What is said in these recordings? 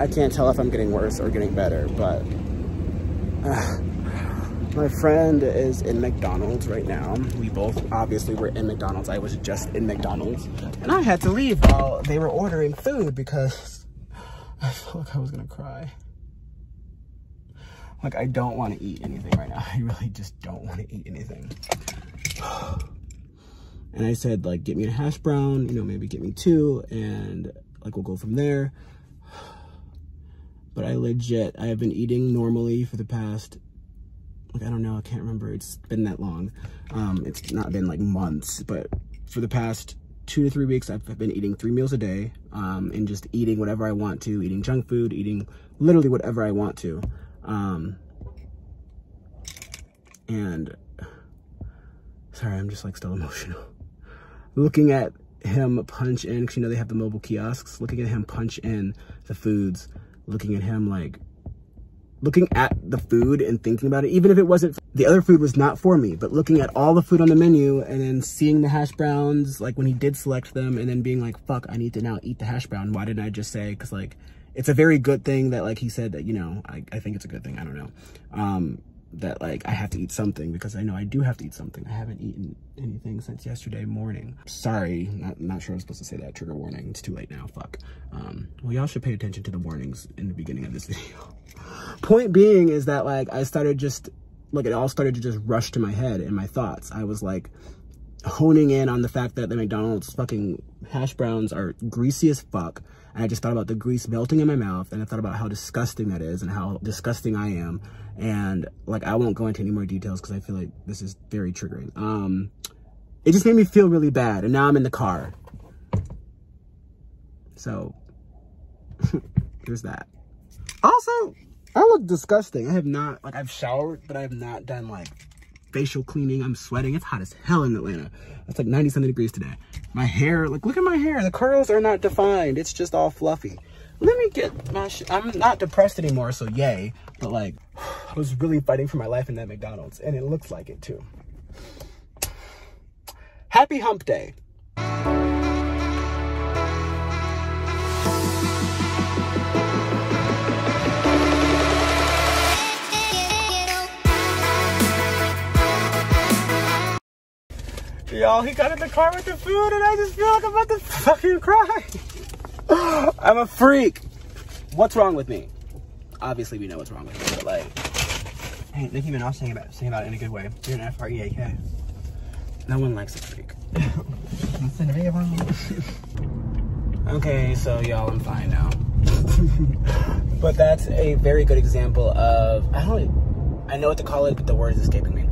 I can't tell if I'm getting worse or getting better, but my friend is in McDonald's right now. We both obviously were in McDonald's. I was just in McDonald's, and I had to leave while they were ordering food because I felt like I was gonna cry. Like, I don't want to eat anything right now. I really just don't want to eat anything. And I said, like, get me a hash brown, you know, maybe get me two, and, like, we'll go from there. But I have been eating normally for the past, like, I don't know, I can't remember. It's been that long. It's not been, like, months, but for the past 2 to 3 weeks, I've been eating 3 meals a day, and just eating whatever I want to, eating junk food, eating literally whatever I want to. And sorry, I'm just like still emotional. Looking at him punch in, because you know they have the mobile kiosks, looking at him punch in the foods, looking at him like, looking at the food and thinking about it, even if it wasn't, the other food was not for me, but looking at all the food on the menu and then seeing the hash browns, like when he did select them, and then being like, fuck, I need to now eat the hash brown. Why didn't I just say, because like, it's a very good thing that like he said that, you know, I think it's a good thing, I don't know, that like I have to eat something, because I know I do have to eat something. I haven't eaten anything since yesterday morning. Sorry, not sure I'm supposed to say that, trigger warning, it's too late now, fuck. Well, y'all should pay attention to the warnings in the beginning of this video. Point being is that like I started just, like it all started to just rush to my head and my thoughts. I was like honing in on the fact that the McDonald's fucking hash browns are greasy as fuck. And I just thought about the grease melting in my mouth, and I thought about how disgusting that is and how disgusting I am. And like, I won't go into any more details because I feel like this is very triggering. It just made me feel really bad, and now I'm in the car. So there's that. Also, I look disgusting. I have not, like, I've showered, but I have not done like facial cleaning. I'm sweating. It's hot as hell in Atlanta. It's like 90-something degrees today. My hair, like, look at my hair. The curls are not defined. It's just all fluffy. Let me get my shit. I'm not depressed anymore, so yay. But like, I was really fighting for my life in that McDonald's, and it looks like it too. Happy hump day. Y'all, he got in the car with the food, and I just feel like I'm about to fucking cry. I'm a freak. What's wrong with me? Obviously, we know what's wrong with me, but like, hey, Nicki Minaj sing about it in a good way. You're an F-R-E-A-K. No one likes a freak. Okay, so y'all, I'm fine now. But that's a very good example of, I know what to call it, but the word is escaping me.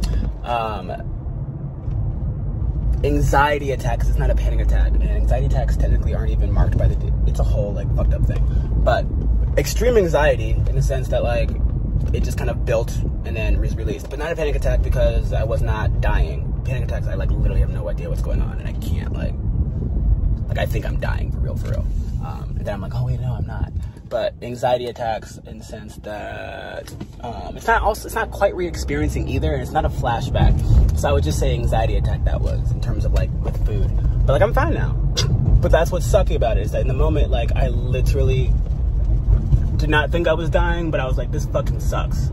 Anxiety attacks. It's not a panic attack, and anxiety attacks technically aren't even marked by the, it's a whole like fucked up thing, but extreme anxiety in the sense that like it just kind of built and then was released, but not a panic attack because I was not dying. Panic attacks, I like literally have no idea what's going on, and I can't like I think I'm dying for real, and then I'm like, oh wait, no, I'm not. But anxiety attacks in the sense that it's not quite re-experiencing either, and it's not a flashback. So I would just say anxiety attack, that was in terms of like with food. But like, I'm fine now. But that's what's sucky about it, is that in the moment, like, I literally did not think I was dying, but I was like, this fucking sucks.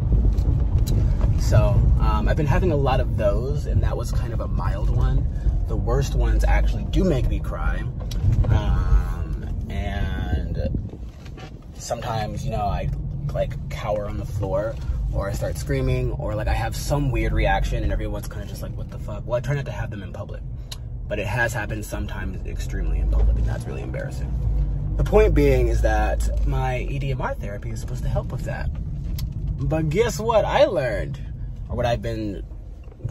So I've been having a lot of those, and that was kind of a mild one. The worst ones actually do make me cry. Sometimes, you know, I like cower on the floor, or I start screaming, or like I have some weird reaction, and everyone's kind of just like, what the fuck? Well, I try not to have them in public, but it has happened sometimes extremely in public, and that's really embarrassing. The point being is that my EMDR therapy is supposed to help with that. But guess what I learned, or what I've been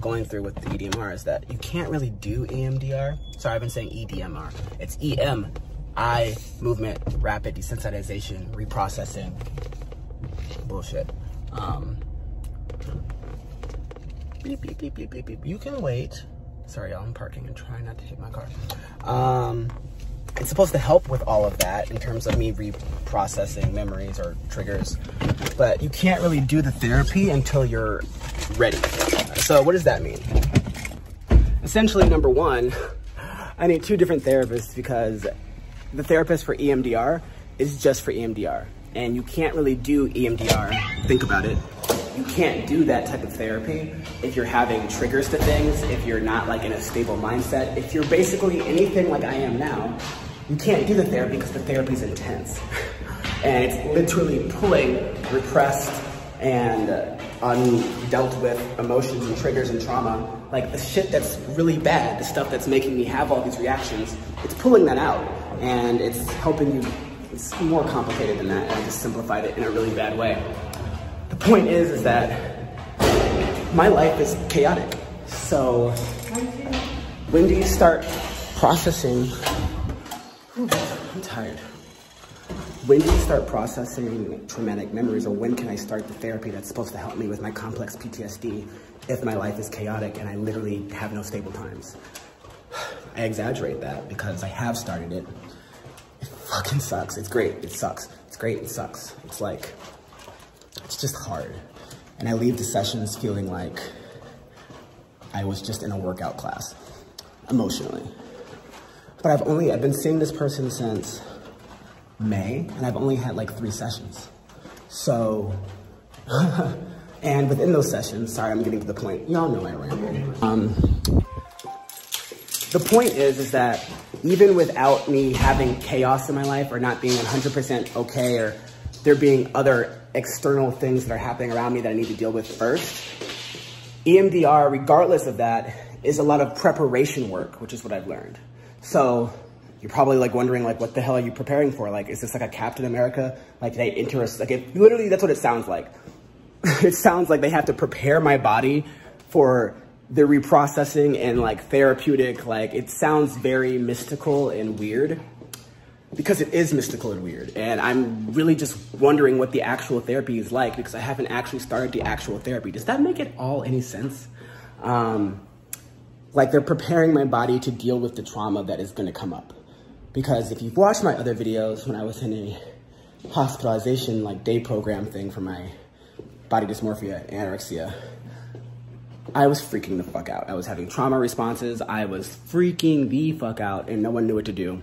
going through with the EMDR, is that you can't really do EMDR. Sorry, I've been saying EMDR. It's EMDR. Movement, rapid desensitization, reprocessing, bullshit. Beep, beep, beep, beep, beep, beep. You can wait. Sorry, y'all, I'm parking and trying not to hit my car. It's supposed to help with all of that in terms of me reprocessing memories or triggers, but you can't really do the therapy until you're ready. So what does that mean? Essentially, number one, I need 2 different therapists, because the therapist for EMDR is just for EMDR. and you can't really do EMDR. Think about it. You can't do that type of therapy if you're having triggers to things, if you're not like in a stable mindset, if you're basically anything like I am now, you can't do the therapy because the therapy's intense. And it's literally pulling repressed and undealt with emotions and triggers and trauma, like the shit that's really bad, the stuff that's making me have all these reactions, it's pulling that out and it's helping you. It's more complicated than that, and I just simplified it in a really bad way. The point is that my life is chaotic. So when do you start processing? Whew, I'm tired. When do you start processing traumatic memories, or when can I start the therapy that's supposed to help me with my complex PTSD if my life is chaotic and I literally have no stable times? I exaggerate that because I have started it. It fucking sucks. It's great. It sucks. It's great. It sucks. It's like, it's just hard. And I leave the sessions feeling like I was just in a workout class, emotionally. But I've been seeing this person since May, and I've only had like 3 sessions. So, and within those sessions, sorry, I'm getting to the point. Y'all know I ramble. The point is that even without me having chaos in my life or not being 100% okay, or there being other external things that are happening around me that I need to deal with first, EMDR, regardless of that, is a lot of preparation work, which is what I've learned. So, you're probably like wondering like, what the hell are you preparing for? Like, is this like a Captain America? Like they interest, like it, literally that's what it sounds like. It sounds like they have to prepare my body for the reprocessing and like therapeutic, like it sounds very mystical and weird because it is mystical and weird. And I'm really just wondering what the actual therapy is like because I haven't actually started the actual therapy. Does that make it all any sense? Like they're preparing my body to deal with the trauma that is gonna come up. Because if you've watched my other videos, when I was in a hospitalization like day program thing for my body dysmorphia, anorexia, I was freaking the fuck out. I was having trauma responses. I was freaking the fuck out and no one knew what to do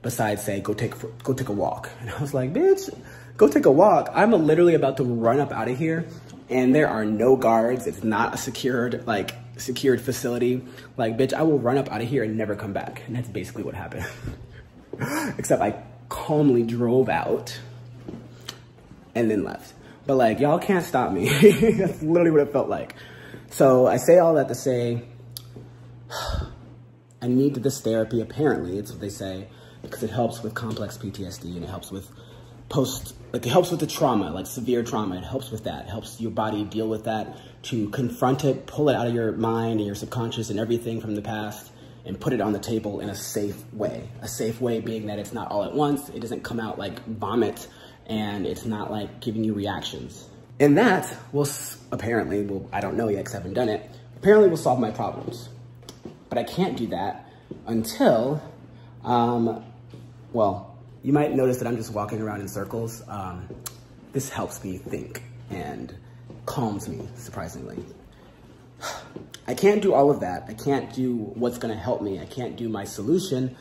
besides say, go take a walk. And I was like, bitch, go take a walk. I'm literally about to run up out of here and there are no guards. It's not a secured facility. Like, bitch, I will run up out of here and never come back. And that's basically what happened. Except I calmly drove out and then left. But like, y'all can't stop me. That's literally what it felt like. So I say all that to say, I need this therapy, apparently, it's what they say, because it helps with complex PTSD and it helps with the trauma, like severe trauma. It helps with that. It helps your body deal with that, to confront it, pull it out of your mind and your subconscious and everything from the past, and put it on the table in a safe way. A safe way being that it's not all at once, it doesn't come out like vomit, and it's not like giving you reactions. And that will, apparently, I don't know yet because I haven't done it, apparently will solve my problems. But I can't do that until, well, you might notice that I'm just walking around in circles. This helps me think and calms me, surprisingly. I can't do all of that. I can't do what's gonna help me. I can't do my solution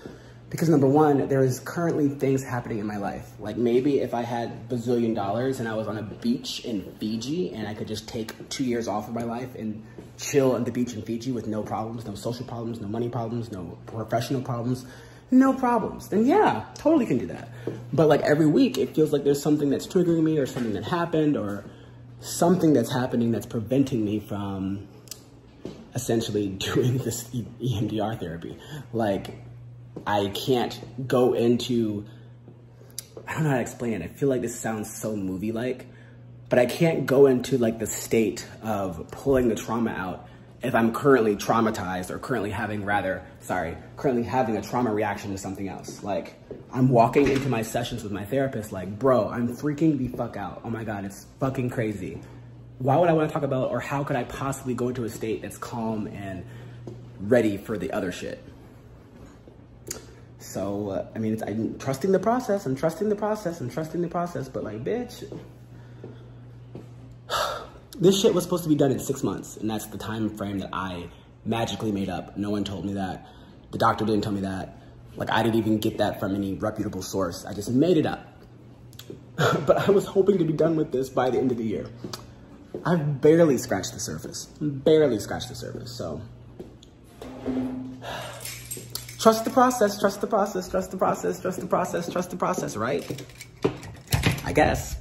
because number 1, there is currently things happening in my life. Like maybe if I had $bazillion and I was on a beach in Fiji and I could just take 2 years off of my life and chill on the beach in Fiji with no problems, no social problems, no money problems, no professional problems, no problems, then yeah, totally can do that. But like every week, it feels like there's something that's triggering me or something that happened or something that's happening that's preventing me from essentially doing this EMDR therapy. Like, I can't go into, I don't know how to explain it. I feel like this sounds so movie-like, but I can't go into like the state of pulling the trauma out if I'm currently traumatized or currently having a trauma reaction to something else. Like, I'm walking into my sessions with my therapist like, bro, I'm freaking the fuck out. Oh my God, it's fucking crazy. Why would I want to talk about, or how could I possibly go into a state that's calm and ready for the other shit? So, I mean, I'm trusting the process, but like, bitch. This shit was supposed to be done in 6 months, and that's the time frame that I magically made up. No one told me that. The doctor didn't tell me that. Like, I didn't even get that from any reputable source. I just made it up. but I was hoping to be done with this by the end of the year. I've barely scratched the surface, so. Trust the process, right? I guess.